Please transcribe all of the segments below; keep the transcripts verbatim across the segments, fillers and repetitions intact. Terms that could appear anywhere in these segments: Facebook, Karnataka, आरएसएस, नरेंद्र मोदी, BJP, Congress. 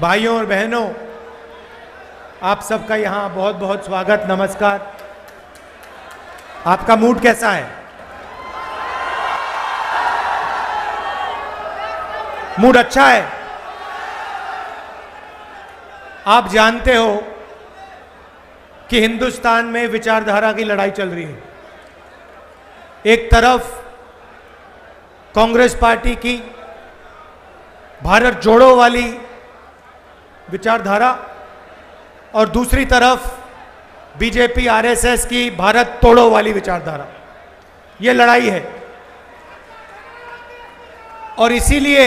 भाइयों और बहनों, आप सबका यहाँ बहुत बहुत स्वागत, नमस्कार। आपका मूड कैसा है? मूड अच्छा है? आप जानते हो कि हिंदुस्तान में विचारधारा की लड़ाई चल रही है। एक तरफ कांग्रेस पार्टी की भारत जोड़ो वाली विचारधारा और दूसरी तरफ बीजेपी आरएसएस की भारत तोड़ो वाली विचारधारा, ये लड़ाई है। और इसीलिए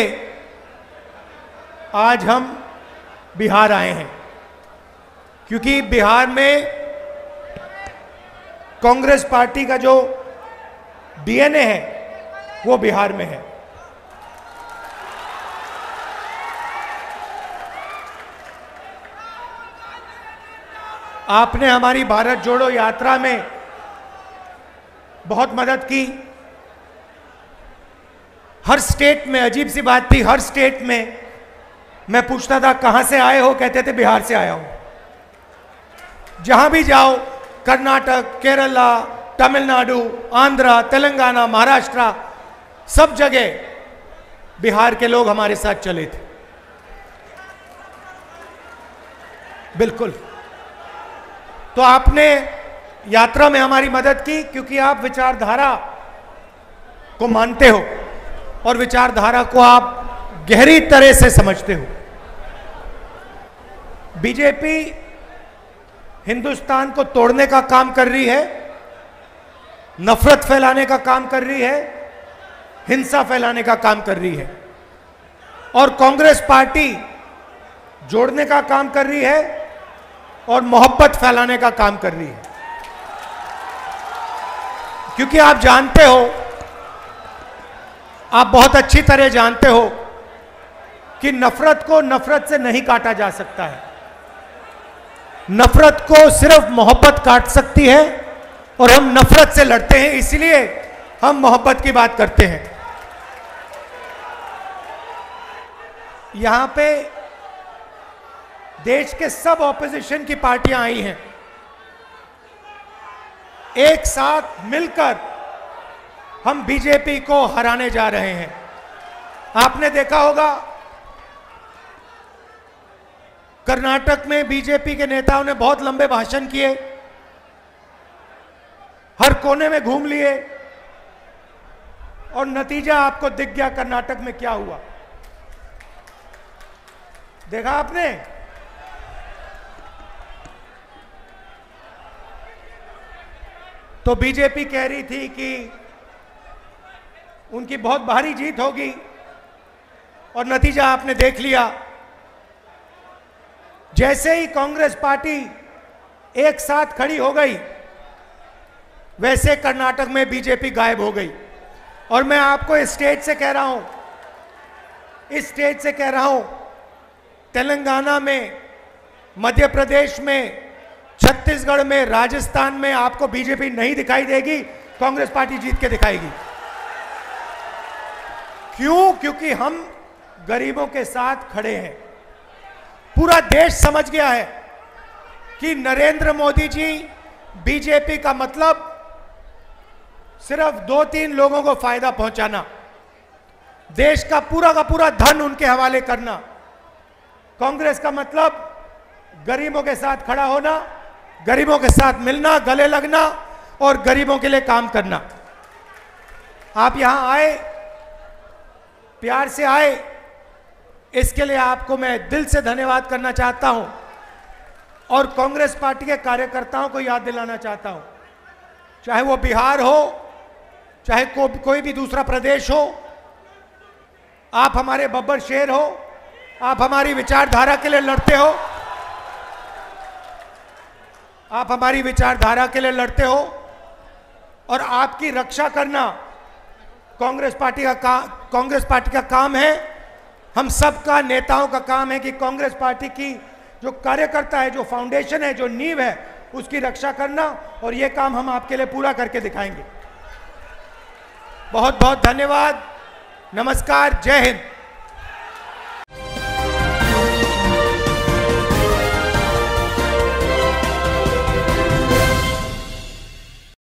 आज हम बिहार आए हैं, क्योंकि बिहार में कांग्रेस पार्टी का जो डीएनए है वो बिहार में है। आपने हमारी भारत जोड़ो यात्रा में बहुत मदद की। हर स्टेट में, अजीब सी बात थी, हर स्टेट में मैं पूछता था कहाँ से आए हो, कहते थे बिहार से आया हूँ। जहाँ भी जाओ, कर्नाटक, केरला, तमिलनाडु, आंध्र, तेलंगाना, महाराष्ट्र, सब जगह बिहार के लोग हमारे साथ चले थे। बिल्कुल, तो आपने यात्रा में हमारी मदद की, क्योंकि आप विचारधारा को मानते हो और विचारधारा को आप गहरी तरह से समझते हो। बीजेपी हिंदुस्तान को तोड़ने का काम कर रही है, नफरत फैलाने का काम कर रही है, हिंसा फैलाने का काम कर रही है, और कांग्रेस पार्टी जोड़ने का काम कर रही है और मोहब्बत फैलाने का काम कर रही है। क्योंकि आप जानते हो, आप बहुत अच्छी तरह जानते हो कि नफरत को नफरत से नहीं काटा जा सकता है। नफरत को सिर्फ मोहब्बत काट सकती है, और हम नफरत से लड़ते हैं, इसलिए हम मोहब्बत की बात करते हैं। यहां पे देश के सब ऑपोजिशन की पार्टियां आई हैं, एक साथ मिलकर हम बीजेपी को हराने जा रहे हैं। आपने देखा होगा कर्नाटक में बीजेपी के नेताओं ने बहुत लंबे भाषण किए, हर कोने में घूम लिए, और नतीजा आपको दिख गया कर्नाटक में क्या हुआ। देखा आपने? तो बीजेपी कह रही थी कि उनकी बहुत भारी जीत होगी, और नतीजा आपने देख लिया। जैसे ही कांग्रेस पार्टी एक साथ खड़ी हो गई, वैसे कर्नाटक में बीजेपी गायब हो गई। और मैं आपको इस स्टेज से कह रहा हूं, इस स्टेज से कह रहा हूं, तेलंगाना में, मध्य प्रदेश में, छत्तीसगढ़ में, राजस्थान में आपको बीजेपी नहीं दिखाई देगी, कांग्रेस पार्टी जीत के दिखाएगी। क्यों? क्योंकि हम गरीबों के साथ खड़े हैं। पूरा देश समझ गया है कि नरेंद्र मोदी जी, बीजेपी का मतलब सिर्फ दो तीन लोगों को फायदा पहुंचाना, देश का पूरा का पूरा धन उनके हवाले करना। कांग्रेस का मतलब गरीबों के साथ खड़ा होना, गरीबों के साथ मिलना, गले लगना और गरीबों के लिए काम करना। आप यहां आए, प्यार से आए, इसके लिए आपको मैं दिल से धन्यवाद करना चाहता हूं, और कांग्रेस पार्टी के कार्यकर्ताओं को याद दिलाना चाहता हूं, चाहे वो बिहार हो, चाहे को, कोई भी दूसरा प्रदेश हो, आप हमारे बब्बर शेर हो, आप हमारी विचारधारा के लिए लड़ते हो, आप हमारी विचारधारा के लिए लड़ते हो, और आपकी रक्षा करना कांग्रेस पार्टी का, का कांग्रेस पार्टी का काम है। हम सब का, नेताओं का काम है कि कांग्रेस पार्टी की जो कार्यकर्ता है, जो फाउंडेशन है, जो नींव है, उसकी रक्षा करना, और ये काम हम आपके लिए पूरा करके दिखाएंगे। बहुत बहुत धन्यवाद, नमस्कार, जय हिंद।